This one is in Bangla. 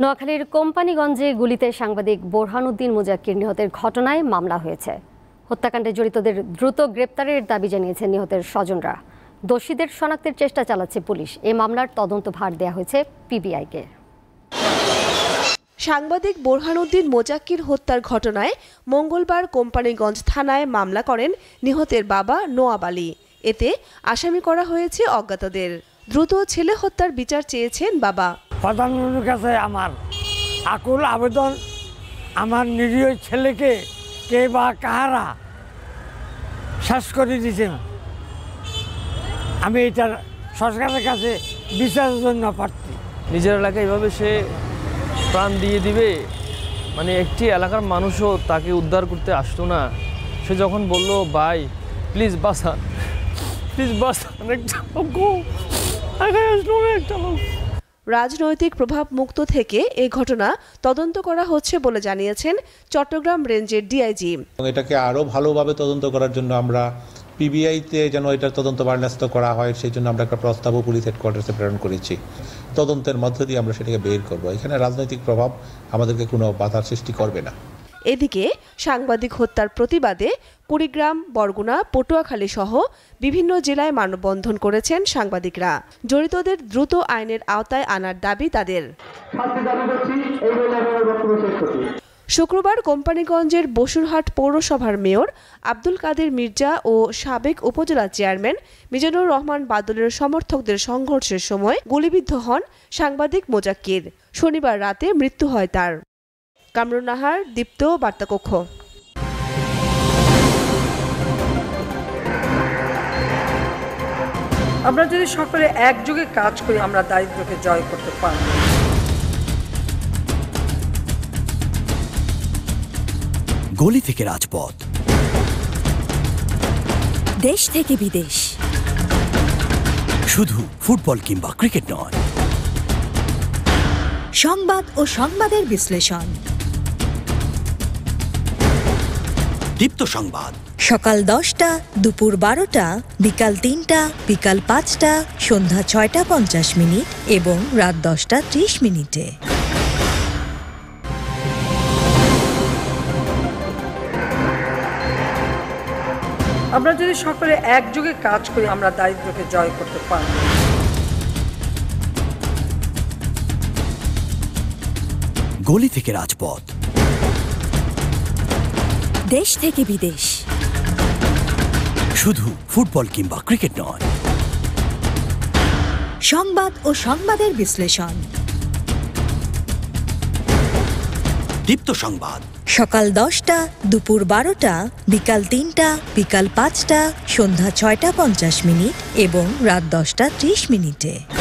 नोआखालीर कोम्पानीगंजे गुलिते सांबादिक बोरहान उद्दीन मुजाक्किर निहतेर घटनाय मामला हयेছে। हत्याकांडे जड़ितदेर द्रुत ग्रेप्तारेर दाबी जानिয়েছেন निहतेर स्वजनरा। दोषीदेर शनाक्तेर चेष्टा चालाচ্ছে पुलिश। ए मामलार तदन्तभार देয়া হয়েছে পিবিআইকে। सांबादिक बोरहान उद्दीन मुजाक्किर हत्यार घटनाय मंगलवार कोम्पानीगंज थानाय मामला करेन निहतेर बाबा नोआखाली। एते आसामी करा हयेছে अज्ञातदेर। द्रुत छेले हत्यार विचार চেয়েছেন बाबा। प्रधान कैसे आकुल आवेदन निरीह ऐले के कारा शेष कर दीजिए हमें यार सरकार विचार प्रार्थी निजे एलिका ये से प्राण दिए दीबे मैं एक एलाकार मानुषो ताके उद्धार करते आसतो ना से जो बोलो भाई प्लिज बासान प्लिज बासान एक राजनैतिक प्रभाव मुक्त থেকে এই ঘটনা তদন্ত করা হচ্ছে বলে জানিয়েছেন চট্টগ্রাম রেঞ্জের ডিআইজি। এটাকে আরো ভালোভাবে তদন্ত করার জন্য আমরা পিবিআই তে যেন এটা তদন্ত বাড়ান্যস্ত করা হয় সেই জন্য আমরা একটা প্রস্তাবও পুলিশ হেডকোয়ার্টারসে প্রেরণ করেছি। তদন্তের মধ্য দিয়ে আমরা সেটাকে বের করব। এখানে রাজনৈতিক প্রভাব আমাদেরকে কোনো বাধা সৃষ্টি করবে না। এদিকে সাংবাদিক হত্যার প্রতিবাদে কুড়িগ্রাম, বরগুনা, পটুয়াখালী সহ বিভিন্ন জেলায় মানববন্ধন করেছেন সাংবাদিকরা। জড়িতদের দ্রুত আইনের আওতায় আনার দাবি তাদের। শুক্রবার কোম্পানীগঞ্জের বসুরহাট পৌরসভার মেয়র আব্দুল কাদের মির্জা ও সাবেক উপজেলা চেয়ারম্যান মিজানুর রহমান বাদলের সমর্থকদের সংঘর্ষের সময় গুলিবিদ্ধ হন সাংবাদিক মুজাক্কির। শনিবার রাতে মৃত্যু হয় তার। কামরুন নাহার, দীপ্ত বার্তাকক্ষ। আমরা যদি সকলে একযোগে কাজ করি আমরা দারিদ্র্যকে জয় করতে পারব। গলি থেকে রাজপথ, দেশ থেকে বিদেশ, শুধু ফুটবল কিংবা ক্রিকেট নয়, সংবাদ ও সংবাদের বিশ্লেষণ। দীপ্ত সংবাদ সকাল 10টা, দুপুর 12টা, বিকাল 3টা, বিকাল 5টা, সন্ধ্যা 6টা 50 মিনিট এবং রাত 10টা 30 মিনিটে। আমরা যদি সকলে একযোগে কাজ করি আমরা দারিদ্র্যকে জয় করতে পারব। গলি থেকে রাজপথ, দেশ থেকে বিদেশ, শুধু ফুটবল কিংবা ক্রিকেট নয়, সংবাদ ও সংবাদের বিশ্লেষণ। দীপ্ত সংবাদ সকাল 10টা, দুপুর 12টা, বিকাল 3টা, বিকাল 5টা, সন্ধ্যা 6টা 50 মিনিট এবং রাত 10টা 30 মিনিটে।